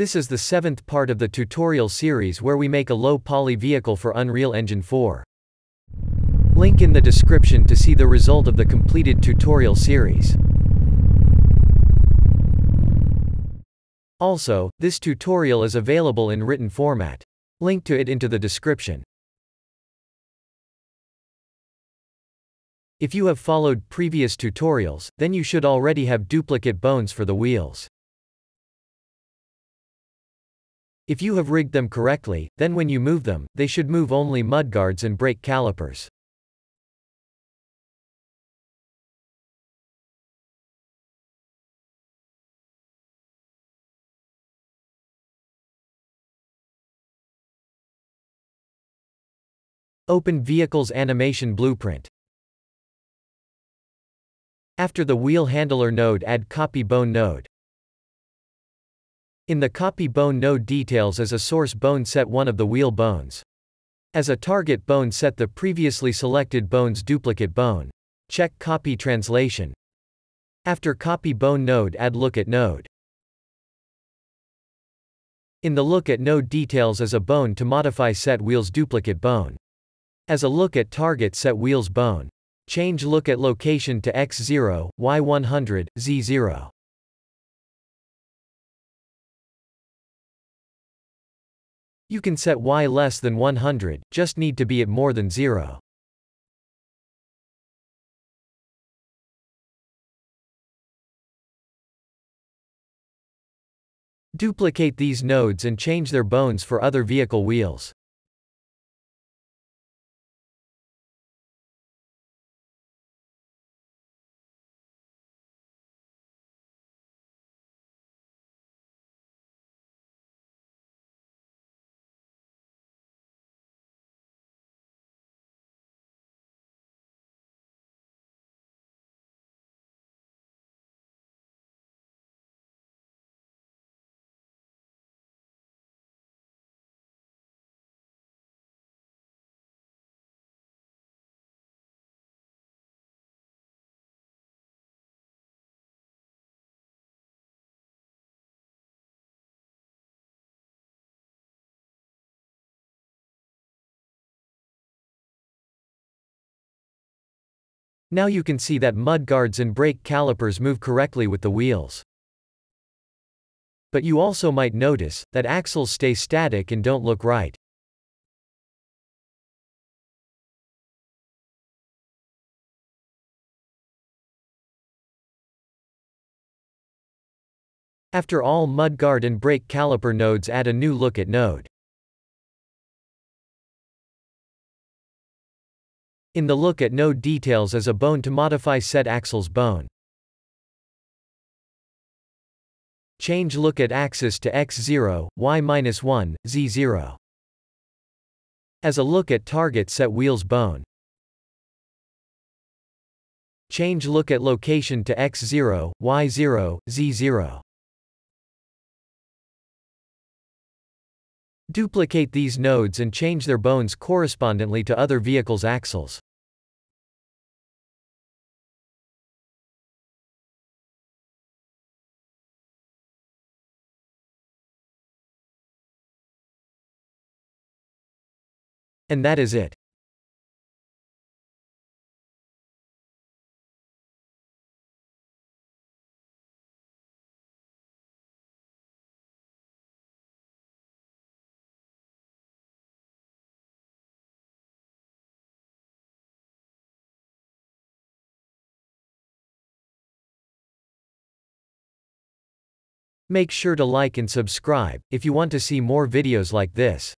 This is the 7th part of the tutorial series where we make a low-poly vehicle for Unreal Engine 4. Link in the description to see the result of the completed tutorial series. Also, this tutorial is available in written format. Link to it into the description. If you have followed previous tutorials, then you should already have duplicate bones for the wheels. If you have rigged them correctly, then when you move them, they should move only mudguards and brake calipers. Open Vehicle's Animation Blueprint. After the Wheel Handler node, add Copy Bone node. In the Copy Bone node, details as a source bone set one of the wheel bones. As a target bone, set the previously selected bone's duplicate bone. Check Copy Translation. After Copy Bone node, add Look at node. In the Look at node, details as a bone to modify set wheel's duplicate bone. As a Look at target, set wheel's bone. Change Look at location to X0, Y100, Z0. You can set Y less than 100, just need to be at more than 0. Duplicate these nodes and change their bones for other vehicle wheels. Now you can see that mudguards and brake calipers move correctly with the wheels. But you also might notice that axles stay static and don't look right. After all mudguard and brake caliper nodes, add a new Look at node. In the Look at node, details as a bone to modify set axle's bone. Change Look at axis to X0, Y-1, Z0. As a Look at target, set wheel's bone. Change Look at location to X0, Y0, Z0. Duplicate these nodes and change their bones correspondingly to other vehicles' axles. And that is it. Make sure to like and subscribe if you want to see more videos like this.